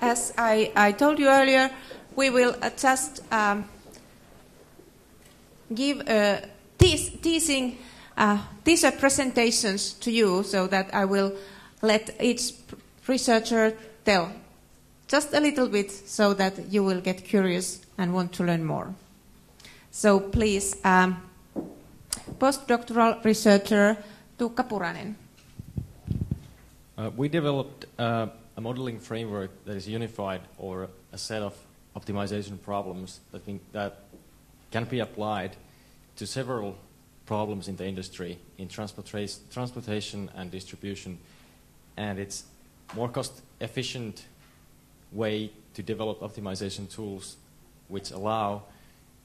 as I told you earlier, we will just give these are presentations to you, so that I will let each researcher tell just a little bit, so that you will get curious and want to learn more. So please, postdoctoral researcher Tuukka Puranen. We developed a modeling framework that is unified over a set of optimization problems that can be applied to several problems in the industry, in transportation and distribution, and it's more cost-efficient way to develop optimization tools which allow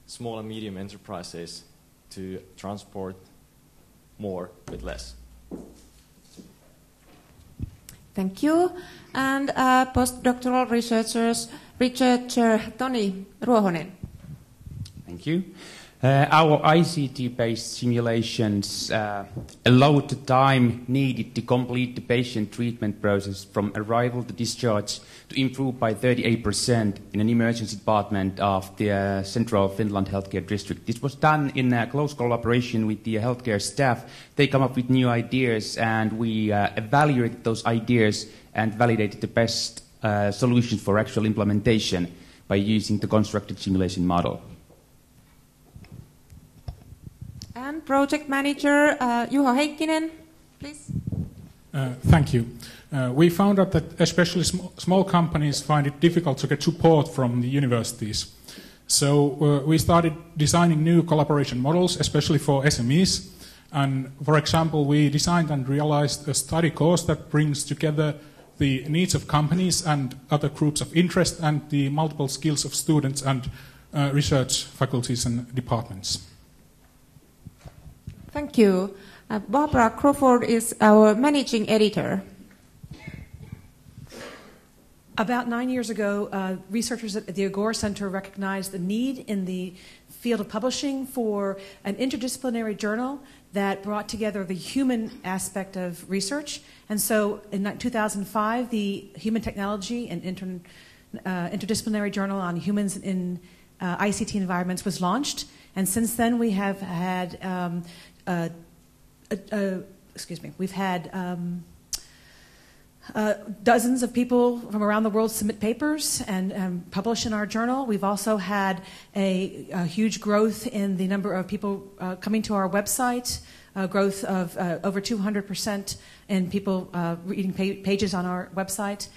small and medium enterprises to transport more with less. Thank you. And postdoctoral researcher Toni Ruohonen. Thank you. Our ICT-based simulations allowed the time needed to complete the patient treatment process from arrival to discharge to improve by 38% in an emergency department of the Central Finland Healthcare District. This was done in close collaboration with the healthcare staff. They come up with new ideas, and we evaluated those ideas and validated the best solutions for actual implementation by using the constructed simulation model. And project manager Juho Heikinen, please. Thank you. We found out that especially small companies find it difficult to get support from the universities. So we started designing new collaboration models, especially for SMEs. And for example, we designed and realized a study course that brings together the needs of companies and other groups of interest and the multiple skills of students and research faculties and departments. Thank you. Barbara Crawford is our managing editor. About 9 years ago, researchers at the Agora Center recognized the need in the field of publishing for an interdisciplinary journal that brought together the human aspect of research. And so in 2005, the Human Technology and Interdisciplinary Journal on Humans in ICT Environments was launched. And since then, we have had dozens of people from around the world submit papers and publish in our journal. We've also had a huge growth in the number of people coming to our website, a growth of over 200% in people reading pages on our website.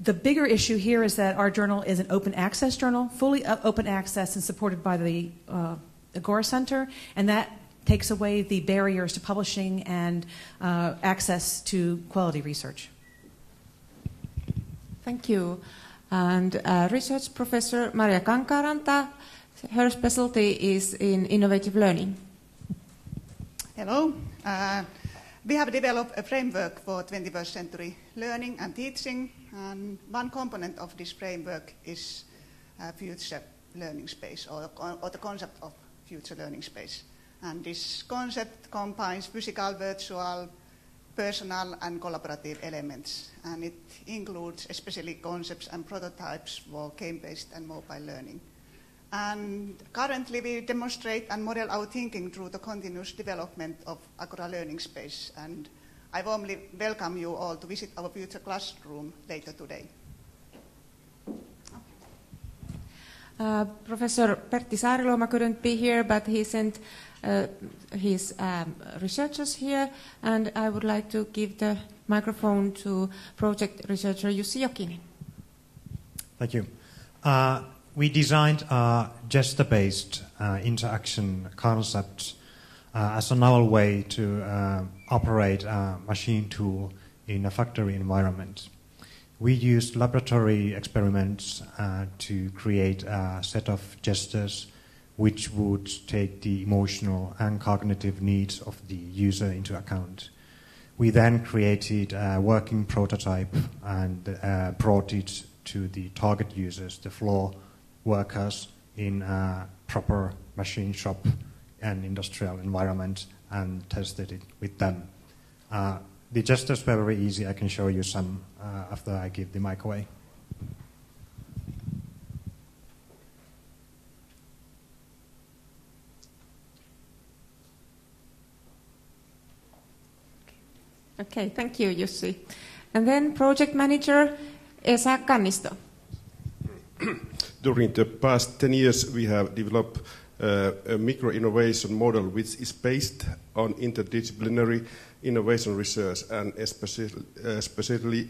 The bigger issue here is that our journal is an open access journal, fully open access and supported by the Agora Center, and that takes away the barriers to publishing and access to quality research. Thank you. And research professor Maria Kankaranta, her specialty is in innovative learning. Hello. We have developed a framework for 21st century learning and teaching, and one component of this framework is future learning space, or the concept of future learning space. And this concept combines physical, virtual, personal and collaborative elements, and it includes especially concepts and prototypes for game-based and mobile learning. And currently we demonstrate and model our thinking through the continuous development of Agora Learning Space, and I warmly welcome you all to visit our future classroom later today. Professor Pertti Saariloma couldn't be here, but he sent his researchers here, and I would like to give the microphone to project researcher Jussi Jokinen. Thank you. We designed a gesture-based interaction concept as a novel way to operate a machine tool in a factory environment. We used laboratory experiments to create a set of gestures which would take the emotional and cognitive needs of the user into account. We then created a working prototype and brought it to the target users, the floor workers in a proper machine shop and industrial environment, and tested it with them. The gestures were very easy. I can show you some after I give the mic away. Okay, thank you, Jussi. And then project manager Esa Kannisto. During the past 10 years, we have developed a micro-innovation model which is based on interdisciplinary innovation research and especially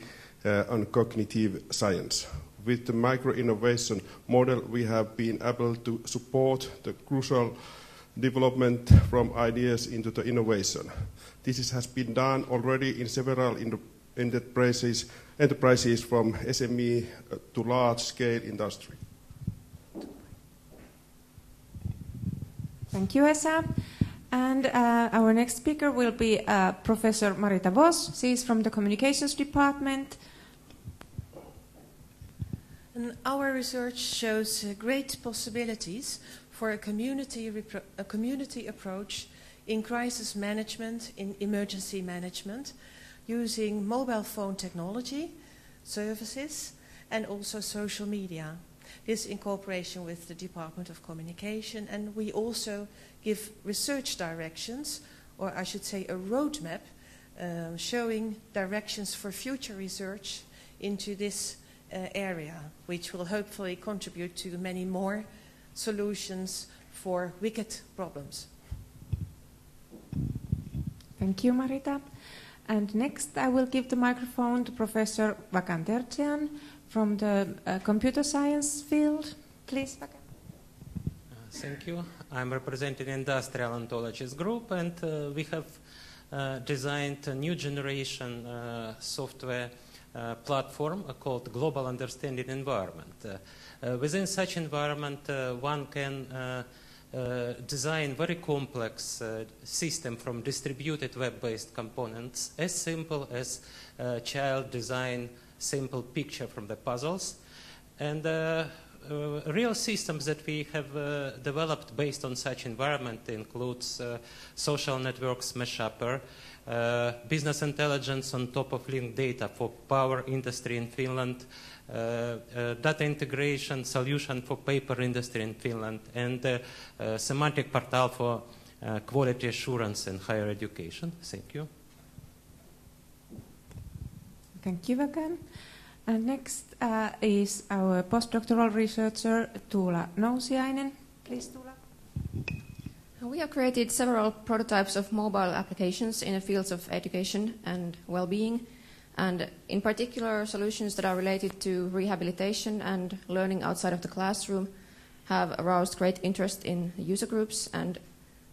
on cognitive science. With the micro-innovation model, we have been able to support the crucial development from ideas into the innovation. This has been done already in several enterprises from SME to large-scale industry. Thank you, Esa. And our next speaker will be Professor Marita Boss. She is from the Communications Department. And our research shows great possibilities for a community approach in crisis management, in emergency management, using mobile phone technology, services, and also social media. This in cooperation with the Department of Communication, and we also give research directions, or I should say a roadmap, showing directions for future research into this area, which will hopefully contribute to many more solutions for wicked problems. Thank you, Marita. And next I will give the microphone to Professor Vakandertian from the computer science field. Please, Vakandertian. Thank you. I'm representing Industrial Ontologies Group, and we have designed a new generation software platform called Global Understanding Environment. Within such environment, one can design very complex system from distributed web-based components as simple as a child design simple picture from the puzzles. And real systems that we have developed based on such environment includes social networks, MeshUpper, business intelligence on top of linked data for power industry in Finland, data integration solution for paper industry in Finland, and semantic portal for quality assurance in higher education. Thank you. Thank you, Vakan. And next is our postdoctoral researcher, Tuula Nousiainen. Please, Tuula. We have created several prototypes of mobile applications in the fields of education and well-being, and in particular solutions that are related to rehabilitation and learning outside of the classroom have aroused great interest in user groups and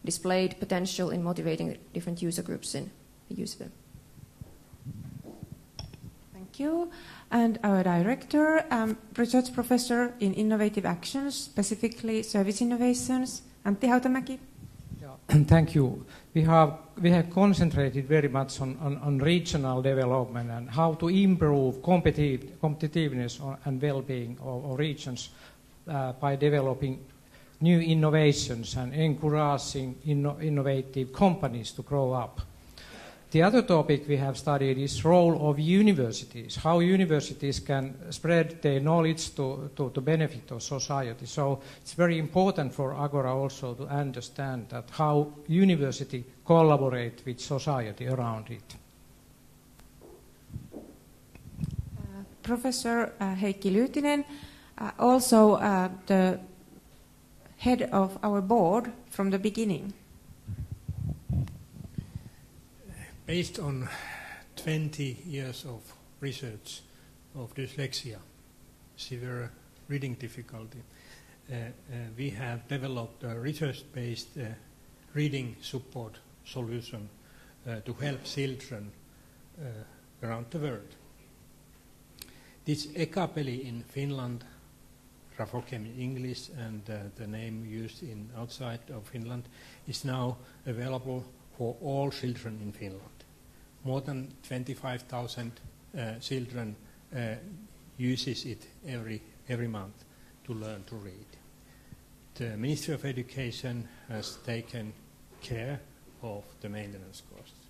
displayed potential in motivating different user groups in the use of them. You. And our director, research professor in innovative actions, specifically service innovations, Antti Hautamäki. Yeah, thank you. We have concentrated very much on regional development and how to improve competitiveness and well-being of regions by developing new innovations and encouraging innovative companies to grow up. The other topic we have studied is role of universities, how universities can spread their knowledge to benefit of society. So it's very important for Agora also to understand that how university collaborate with society around it. Professor Heikki Lehtinen, also the head of our board from the beginning. Based on 20 years of research of dyslexia, severe reading difficulty, we have developed a research-based reading support solution to help children around the world. This Ekapeli in Finland, Rafoken in English, and the name used in outside of Finland is now available for all children in Finland. More than 25,000 children uses it every month to learn to read. The Ministry of Education has taken care of the maintenance costs.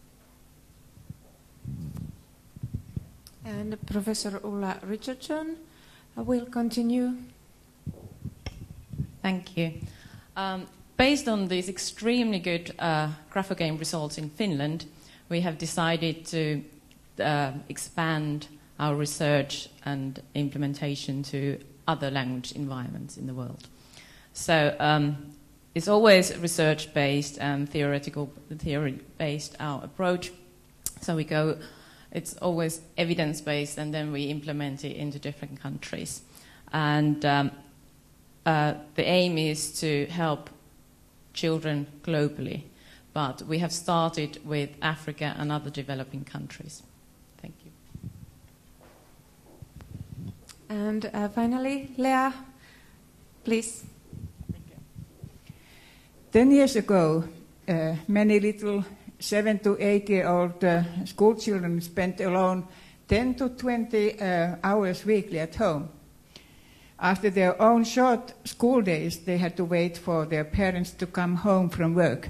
And Professor Ulla Richardson will continue. Thank you. Based on these extremely good Rafoken results in Finland, we have decided to expand our research and implementation to other language environments in the world. So it's always research-based and theory-based, our approach. So we go, it's always evidence-based, and then we implement it into different countries. And the aim is to help children globally. But we have started with Africa and other developing countries. Thank you. And finally, Leah, please. 10 years ago, many little 7- to 8-year-old school children spent alone 10 to 20 hours weekly at home. After their own short school days, they had to wait for their parents to come home from work.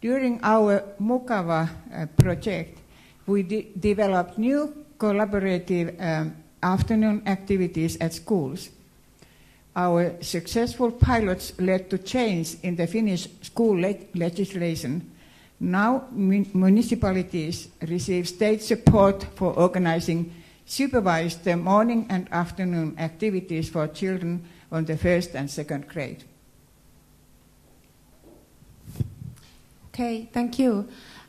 During our Mukava project, we developed new collaborative afternoon activities at schools. Our successful pilots led to change in the Finnish school legislation. Now municipalities receive state support for organizing supervised morning and afternoon activities for children on the 1st and 2nd grade. Okay, thank you.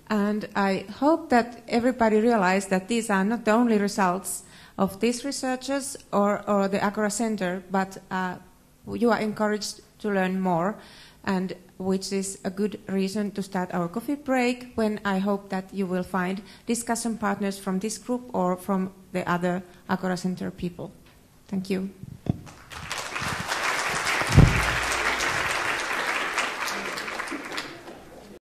And I hope that everybody realized that these are not the only results of these researchers or the Agora Center, but you are encouraged to learn more, and which is a good reason to start our coffee break, when I hope that you will find discussion partners from this group or from the other Agora Center people. Thank you.